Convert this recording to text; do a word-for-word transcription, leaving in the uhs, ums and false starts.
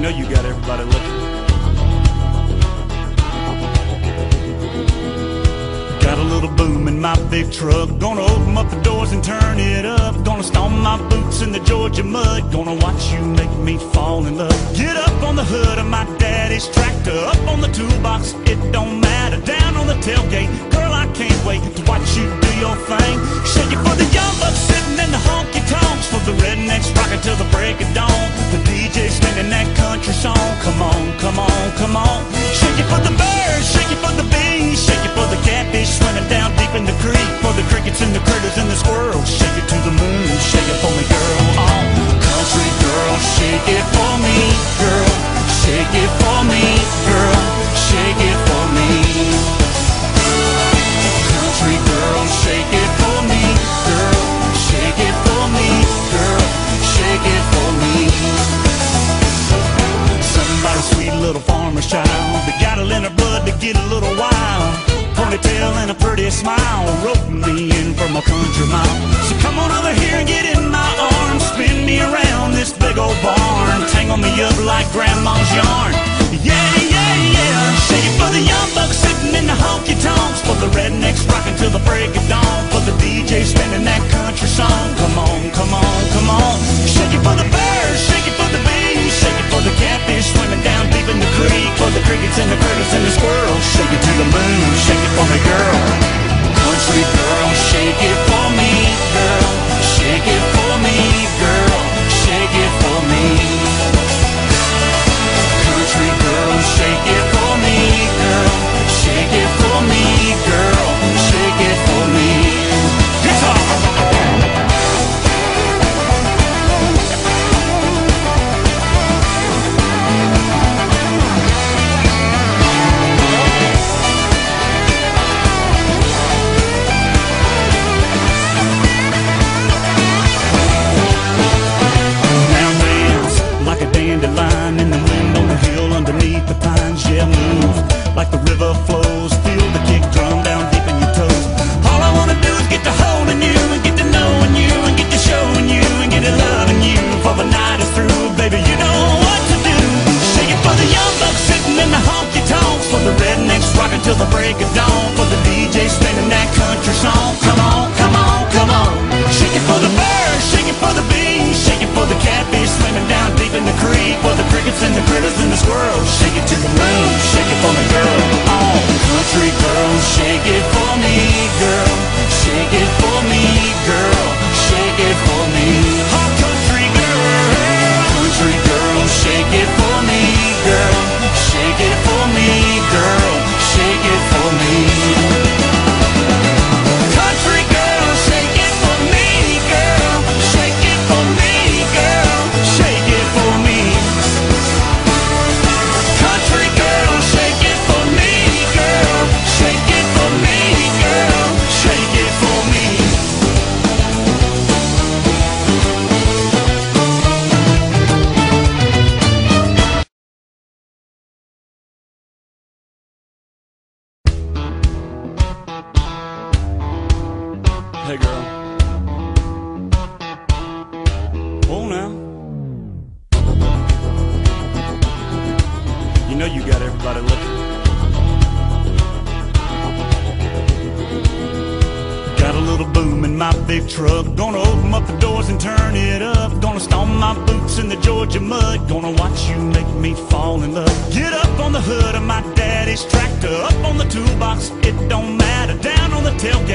know you got everybody looking. Got a little boom in my big truck, gonna open up the doors and turn it up. Gonna stomp my boots in the Georgia mud, gonna watch you make me fall in love. Get up on the hood of my daddy's tractor, up on the toolbox, it don't matter. Down on the tailgate, girl, I can't wait to watch you do your thing. Shake it for the young bucks sitting in the honky-tonks, for the rednecks rocking till the break of dawn, the D J's singing that country song. Come on, come on, come on. Shake it for the birds, shake it for the bees, shake it for the catfish swimming down deep in the creek, for the crickets and the critters and the squirrels. Shake it to the moon, shake it for me, girl. Oh, country girl, shake it for me, girl. Shake it for me, girl. Shake it for me. Country girl, shake it for me, girl. Shake it for me, girl. Shake it for me. Somebody's sweet little farmer's child, they got a little blood to get a little wild. Ponytail and a pretty smile, rope me in from a country mile. So come on over here and get in my arms, spin me around this big old barn, tangle me up like grandma's yarn. Yeah, yeah, yeah. Shake it for the young bucks sitting in the honky-tonks, for the rednecks rocking till the break of dawn, for the D J spinning that country song. Come on, come on, come on. Shake it for the birds, shake it for the bees, shake it for the catfish swimming down deep in the creek, for the crickets and the critters and the squirrels. Shake it to the moon, shake it for me, girl. Country girl, shake it for me, girl. Shake it for me, girl. Shake it for me. Country girl, shake it for me, girl. Shake it for me, girl. Shake it for me. Like the river flows, feel the kick drum down deep in your toes. All I wanna do is get to holding you, and get to knowing you, and get to showing you, and get to loving you. For the night is through, baby, you know what to do. Shake it for the young bucks sitting in the honky-tonks, for the rednecks rocking till the break of dawn, for the D J spinning that country song. Come on, come on, come on. Shake it for the birds, shake it for the bees, shake it for the catfish swimming down deep in the creek, for the crickets and the critters and the squirrels. Shake it to the moon, shake it for me, girl. Oh, country girl, shake it for me, girl. Shake it for me, girl. Shake it for me. Oh, country girl. Country girl, shake it for me, girl. Shake it for me, girl. Shake it for me. Country girl, shake it for me, girl. Shake it for me, girl. Shake it for me. Country girl, shake it for me, girl. Shake it for me, girl. Shake it for me. Hey, girl. Oh, now. You know you got everybody looking. Got a little boom in my big truck, gonna open up the doors and turn it up. Gonna stomp my boots in the Georgia mud, gonna watch you make me fall in love. Get up on the hood of my daddy's tractor, up on the toolbox, it don't matter. Down on the tailgate,